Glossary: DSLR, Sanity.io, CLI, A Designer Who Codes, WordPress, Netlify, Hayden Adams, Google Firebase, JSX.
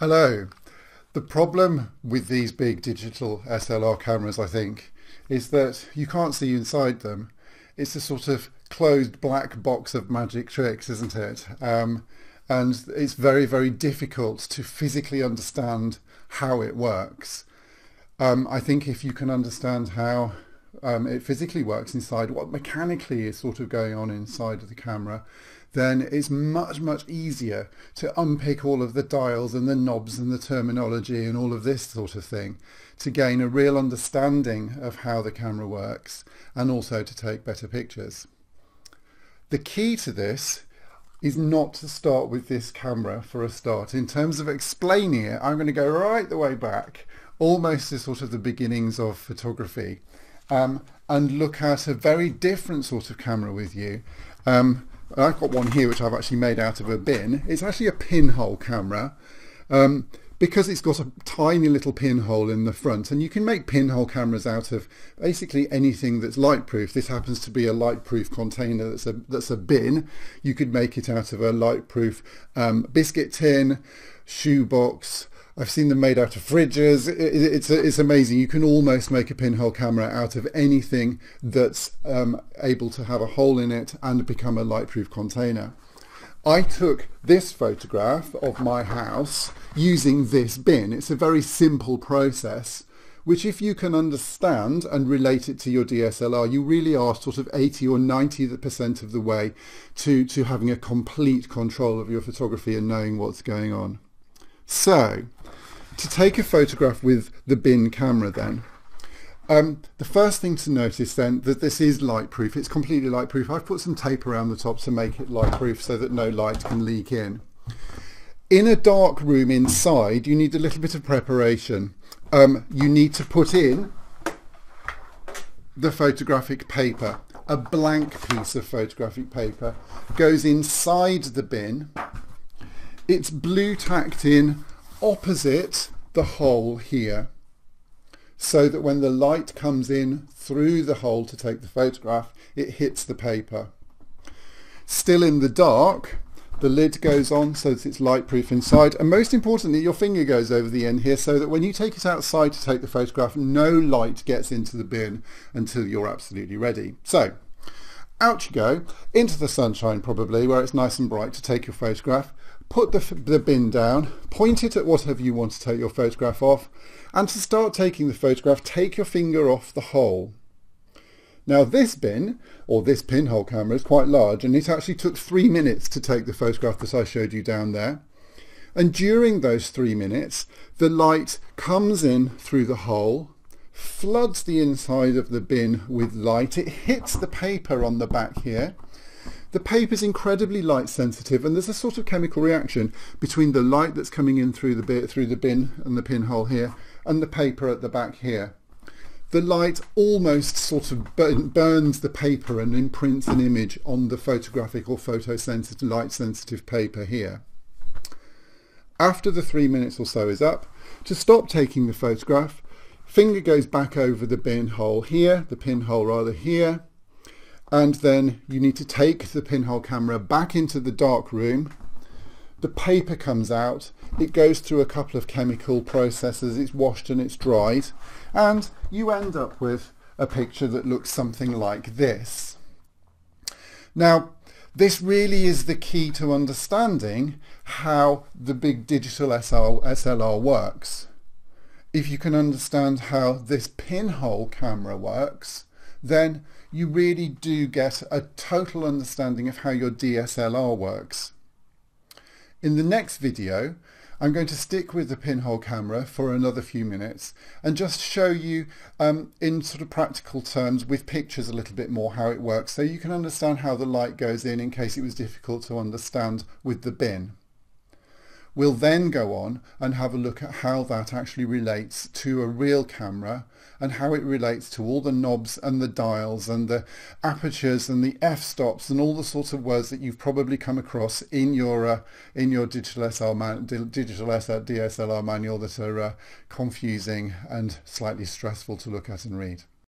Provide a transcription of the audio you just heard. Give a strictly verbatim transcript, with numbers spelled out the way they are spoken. Hello. The problem with these big digital S L R cameras, I think, is that you can't see inside them. It's a sort of closed black box of magic tricks, isn't it? Um, and it's very, very difficult to physically understand how it works. Um, I think if you can understand how um, it physically works inside, what mechanically is sort of going on inside of the camera, then it's much, much easier to unpick all of the dials and the knobs and the terminology and all of this sort of thing to gain a real understanding of how the camera works and also to take better pictures. The key to this is not to start with this camera for a start. In terms of explaining it, I'm going to go right the way back, almost to sort of the beginnings of photography, um, and look at a very different sort of camera with you. Um, I've got one here which I've actually made out of a bin. It's actually a pinhole camera um, because it's got a tiny little pinhole in the front, and you can make pinhole cameras out of basically anything that's lightproof. This happens to be a lightproof container that's a, that's a bin. You could make it out of a lightproof um, biscuit tin, shoebox. I've seen them made out of fridges. It, it, it's, it's amazing. You can almost make a pinhole camera out of anything that's um, able to have a hole in it and become a lightproof container. I took this photograph of my house using this bin. It's a very simple process, which if you can understand and relate it to your D S L R, you really are sort of eighty or ninety percent of the way to, to having a complete control of your photography and knowing what's going on. So, to take a photograph with the bin camera then, um, the first thing to notice then that this is lightproof. It's completely lightproof. I've put some tape around the top to make it lightproof so that no light can leak in. In a dark room inside, you need a little bit of preparation. Um, you need to put in the photographic paper. A blank piece of photographic paper goes inside the bin. It's blue tacked in opposite the hole here, so that when the light comes in through the hole to take the photograph, it hits the paper. Still in the dark, the lid goes on so that it's lightproof inside, and most importantly, your finger goes over the end here so that when you take it outside to take the photograph, no light gets into the bin until you're absolutely ready. So, out you go, into the sunshine probably, where it's nice and bright to take your photograph. Put the, the bin down, point it at whatever you want to take your photograph of, and to start taking the photograph, take your finger off the hole. Now this bin, or this pinhole camera, is quite large, and it actually took three minutes to take the photograph that I showed you down there. And during those three minutes, the light comes in through the hole, floods the inside of the bin with light, it hits the paper on the back here. The paper is incredibly light sensitive, and there's a sort of chemical reaction between the light that's coming in through the, bin, through the bin and the pinhole here and the paper at the back here. The light almost sort of burn, burns the paper and imprints an image on the photographic or photosensitive, light sensitive paper here. After the three minutes or so is up, to stop taking the photograph, finger goes back over the pinhole here, the pinhole rather here, and then you need to take the pinhole camera back into the dark room. The paper comes out, it goes through a couple of chemical processes, it's washed and it's dried, and you end up with a picture that looks something like this. Now, this really is the key to understanding how the big digital S L R works. If you can understand how this pinhole camera works, then you really do get a total understanding of how your D S L R works. In the next video, I'm going to stick with the pinhole camera for another few minutes and just show you um, in sort of practical terms with pictures a little bit more how it works, so you can understand how the light goes in in case it was difficult to understand with the bin. We'll then go on and have a look at how that actually relates to a real camera and how it relates to all the knobs and the dials and the apertures and the f-stops and all the sorts of words that you've probably come across in your uh, in your digital S L R man digital S L D S L R manual that are uh, confusing and slightly stressful to look at and read.